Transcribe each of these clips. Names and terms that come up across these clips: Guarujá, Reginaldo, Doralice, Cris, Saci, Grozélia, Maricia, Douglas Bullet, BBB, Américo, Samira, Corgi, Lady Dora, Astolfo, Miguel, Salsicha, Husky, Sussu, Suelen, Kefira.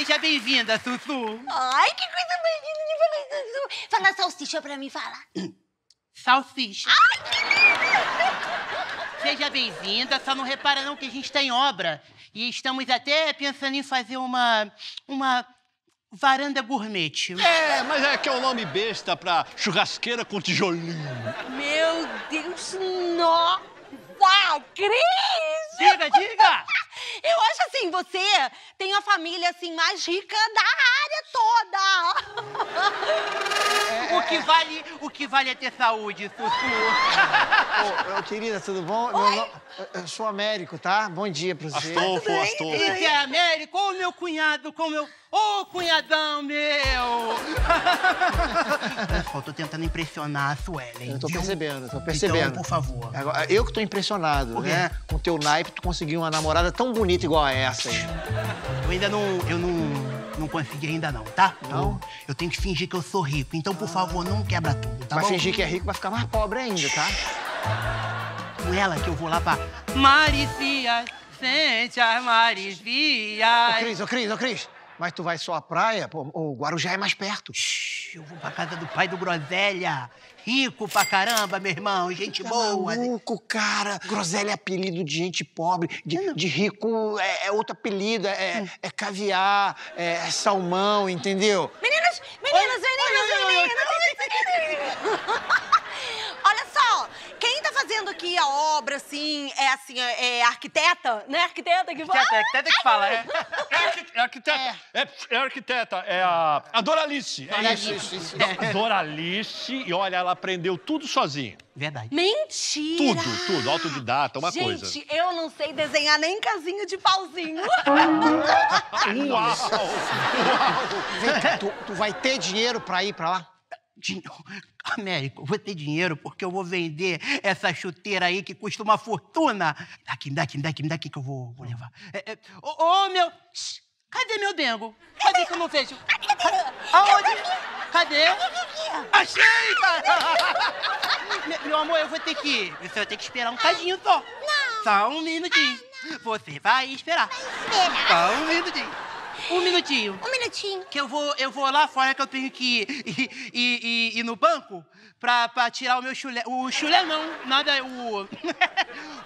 Seja bem-vinda, Sussu. Ai, que coisa mais linda de falar Sussu. Fala salsicha pra mim falar. Salsicha. Ai, que lindo. Seja bem-vinda. Só não repara não que a gente tá em obra. E estamos até pensando em fazer uma varanda gourmet. É, mas é que é um nome besta pra churrasqueira com tijolinho. Meu Deus, nossa, Cris! Diga, diga! Eu acho assim, você tem a família assim mais rica da área toda. É. O que vale é ter saúde, Sussu. Ô, querida, tudo bom? Meu nome... Eu sou Américo, tá? Bom dia pra você. Astolfo. Você é Américo ou meu cunhado com meu... Ô, cunhadão meu! Pessoal, tô tentando impressionar a Suelen. Eu tô percebendo, tô percebendo. Então, por favor. Agora, eu que tô impressionado, né? Com o teu naipe, tu conseguiu uma namorada tão bonita igual a essa aí. Eu ainda não... Eu não consegui ainda não, tá? Não? Eu tenho que fingir que eu sou rico. Então, por favor, não quebra tudo, tá bom? Vai fingir que é rico, vai ficar mais pobre ainda, tá? Com ela que eu vou lá pra... Maricia, sente as Maricias. Ô, Cris. Mas tu vai só à praia? Pô, o Guarujá é mais perto. Shhh, eu vou pra casa do pai do Grozélia. Rico pra caramba, meu irmão. Gente boa. Maluco, cara. Grozélia é apelido de gente pobre. De rico é outro apelido. É caviar, é salmão, entendeu? Meninas! Olha só, quem tá fazendo aqui a obra, assim, é arquiteta, né? Arquiteta que fala. É arquiteta. É a Doralice. É isso. Doralice, e olha, ela aprendeu tudo sozinha. Verdade. Mentira! Tudo, autodidata, uma coisa. Gente, eu não sei desenhar nem casinho de pauzinho. Uau! Vem cá, tu vai ter dinheiro pra ir pra lá? Américo, vou ter dinheiro porque eu vou vender essa chuteira aí que custa uma fortuna. Me dá aqui que eu vou levar. Meu... Cadê meu dengo? Cadê que eu não vejo? Aonde? Cadê? Achei! Meu amor, eu vou ter que ir. Você vai ter que esperar um cadinho só. Não. Só um minutinho. Você vai esperar. Só um minutinho. Um minutinho. Que eu vou lá fora que eu tenho que ir no banco pra tirar o meu chulé. O chulé não, nada,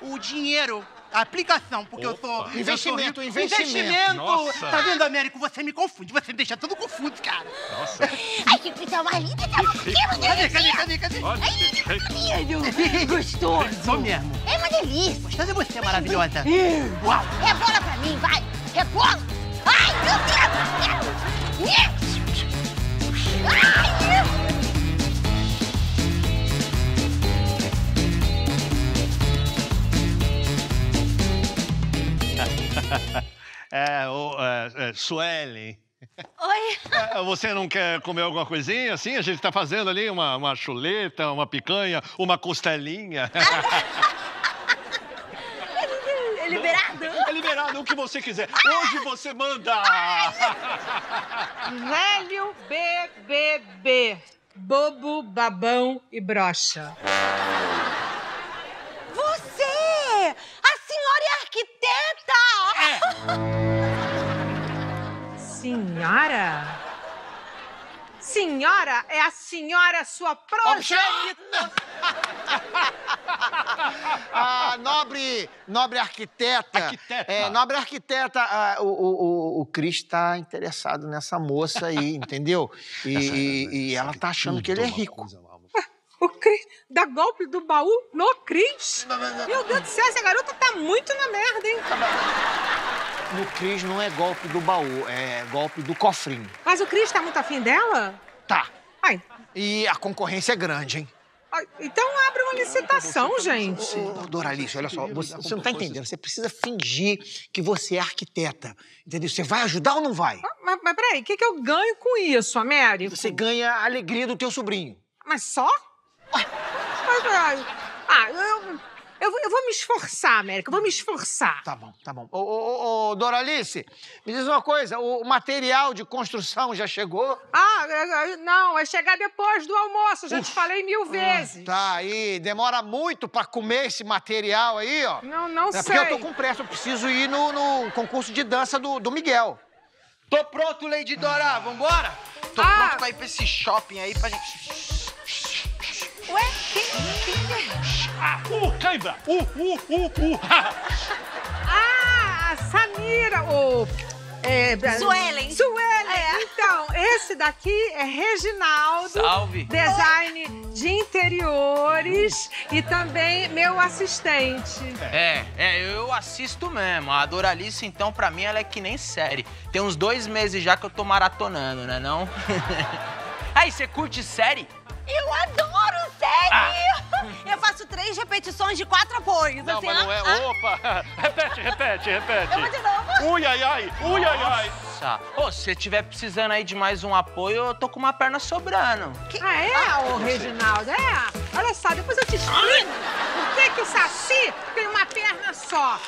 o dinheiro, a aplicação, porque eu sou... Investimento. Nossa. Tá vendo, Américo? Você me confunde, você me deixa tudo confuso, cara. Nossa. Ai, que pizza mais linda, tá bom. Cadê? Ai, que gostoso. Só mesmo. É uma delícia. Gostosa é você, maravilhosa. Uau. Rebola pra mim, vai. Rebola. Ai, meu Deus! Ai! Suelen. Oi. Você não quer comer alguma coisinha assim? A gente tá fazendo ali uma chuleta, uma picanha, uma costelinha. É liberado? É liberado, o que você quiser. Hoje você manda! Velho BBB. Bobo, babão e brocha. Você! A senhora é arquiteta! É. Senhora? Senhora é a senhora sua progenitora. Ah, nobre arquiteta. Nobre arquiteta, o Cris tá interessado nessa moça aí, entendeu? E ela tá achando que ele é rico. O Cris dá golpe do baú no Cris? Meu Deus do céu, essa garota tá muito na merda, hein? No Cris não é golpe do baú, é golpe do cofrinho. Mas o Cris tá muito afim dela? Tá. Ai. E a concorrência é grande, hein? Então abre uma licitação, gente. Doralice, olha só, você não tá entendendo. Você precisa fingir que você é arquiteta, entendeu? Você vai ajudar ou não vai? Mas peraí, o que eu ganho com isso, Américo? Você ganha a alegria do teu sobrinho. Mas só? Eu vou me esforçar, Américo, eu vou me esforçar. Tá bom. Ô, Doralice, me diz uma coisa, o material de construção já chegou? Não, vai chegar depois do almoço, já te falei 1000 vezes. Tá, e demora muito pra comer esse material aí, ó? Não sei. Porque eu tô com pressa, eu preciso ir no concurso de dança do Miguel. Tô pronto, Lady Dora. Vambora? Tô pronto pra ir pra esse shopping aí pra gente... Ué? Quem? Cãibra! Ah, Samira! Suelen! Suelen! É. Então, esse daqui é Reginaldo. Salve! Design de interiores e também meu assistente. Eu assisto mesmo. A Doralice, então, pra mim, ela é que nem série. Tem uns 2 meses já que eu tô maratonando, né não? Aí, você curte série? Eu adoro série! Eu faço 3 repetições de 4 apoios, não, assim, mas não é... Opa! Repete. Eu vou de novo. Ui, ai, ai. Nossa. Ô, se você tiver precisando aí de mais um apoio, eu tô com uma perna sobrando. Ô, Reginaldo, Olha só, depois eu te explico por que o Saci tem uma perna só.